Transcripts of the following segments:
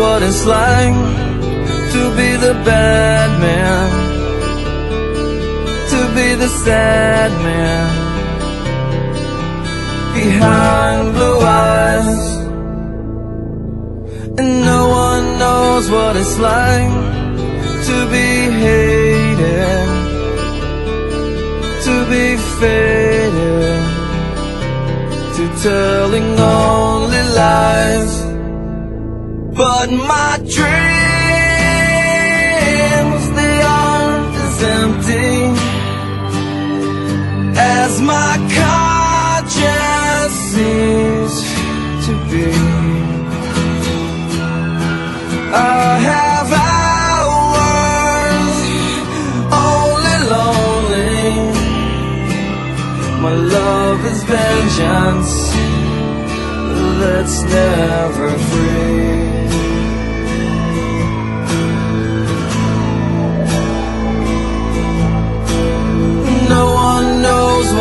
what it's like to be the bad man, to be the sad man. Behind blue eyes, and no one knows what it's like to be hated, to be faded, to telling only lies. But my dreams, they aren't as empty as my conscience seems to be. I have hours only lonely. My love is vengeance that's never free.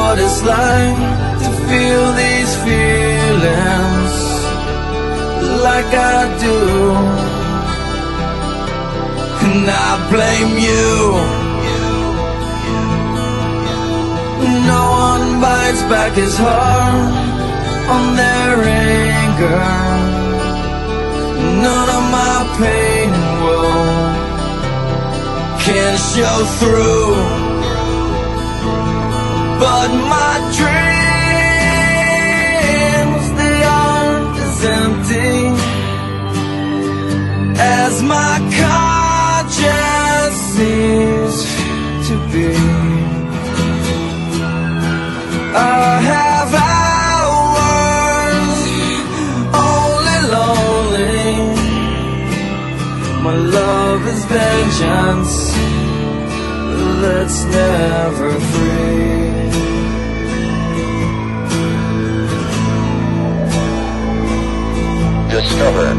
What it's like to feel these feelings like I do, and I blame you. No one bites back his heart on their anger. None of my pain and woe can show through. But my dreams, they aren't as empty as my conscience seems to be. I have hours only lonely. My love is vengeance that's never free. Discover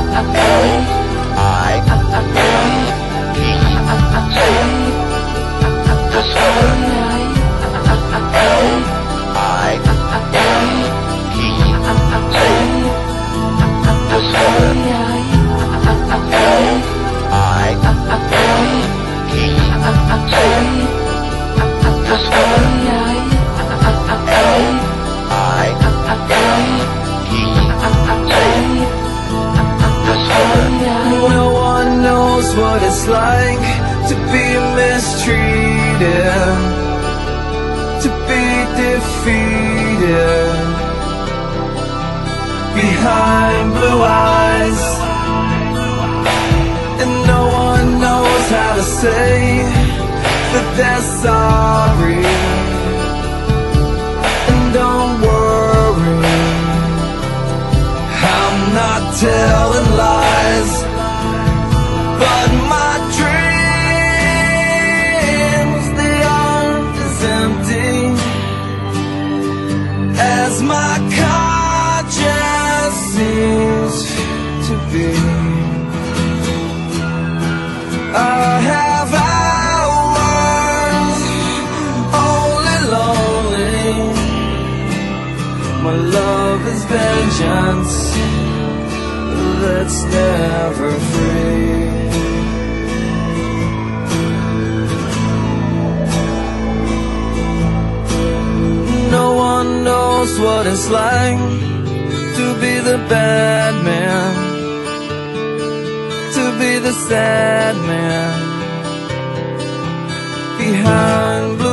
L-I-P-C. Discover L-I-P-C. Discover L-I-P-C. Discover what it's like to be mistreated, to be defeated. Behind blue eyes, and no one knows how to say that they're sorry. And don't worry, I'm not telling lies. But my dreams, they aren't as empty as my conscience seems to be. I have hours only lonely. My love is vengeance that's never free. What it's like to be the bad man, to be the sad man. Behind